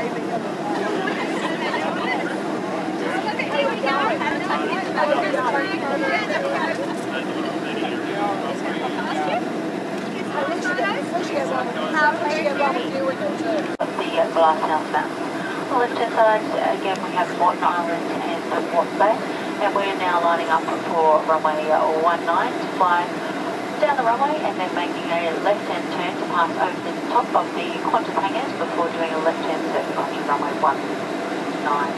On the left-hand side, again, we have Moreton Island and Port Bay, and we're now lining up for runway 19 to fly down the runway and then making a left-hand turn to pass over the top of the Qantas hangars before doing a left-hand circuit onto runway 19.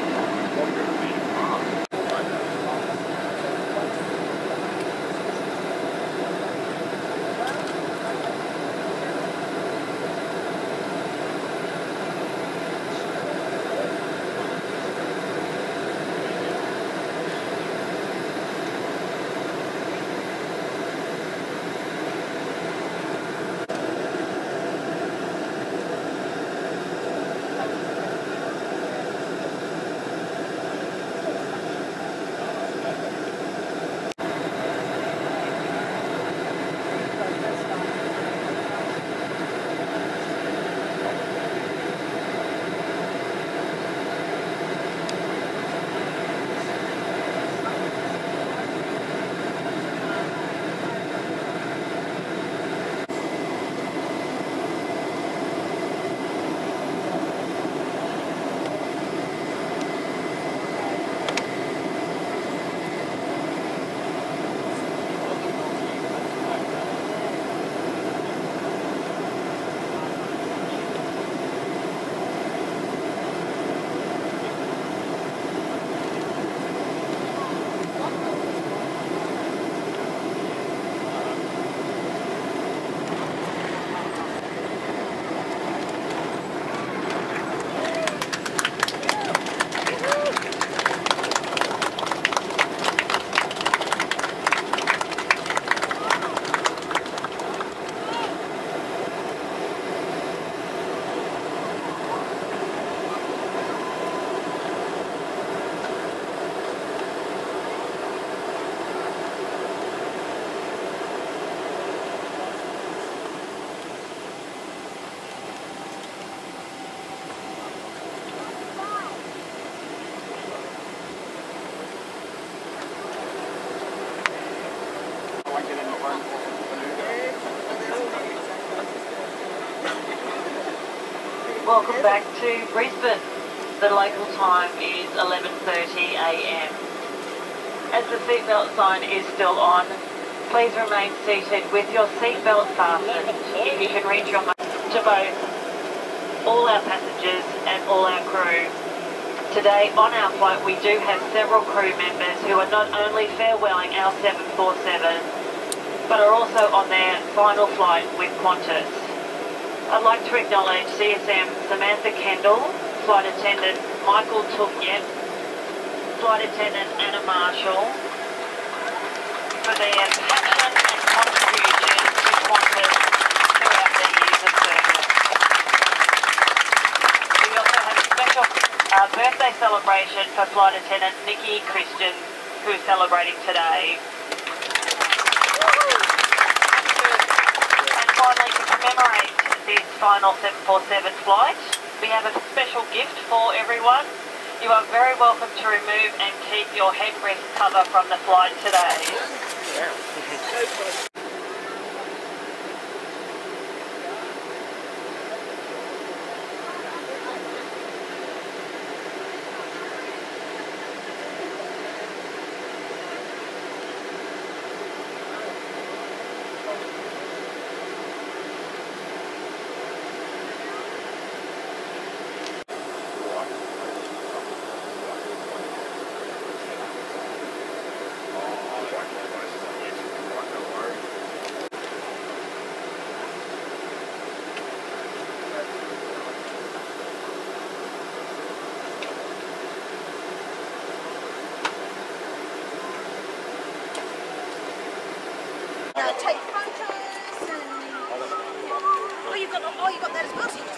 Welcome back to Brisbane. The local time is 11:30 a.m. As the seatbelt sign is still on, please remain seated with your seatbelt fastened. If you can reach your mic to both all our passengers and all our crew. Today on our flight we do have several crew members who are not only farewelling our 747, but are also on their final flight with Qantas. I'd like to acknowledge CSM Samantha Kendall, Flight Attendant Michael Tuk-Yep, Flight Attendant Anna Marshall, for their passion and contribution to Qantas throughout their years of service. We also have a special birthday celebration for Flight Attendant Nikki Christian, who is celebrating today. And finally, to commemorate this final 747 flight, we have a special gift for everyone. You are very welcome to remove and keep your headrest cover from the flight today. Yeah. Take photos and... Oh, you've got that as well.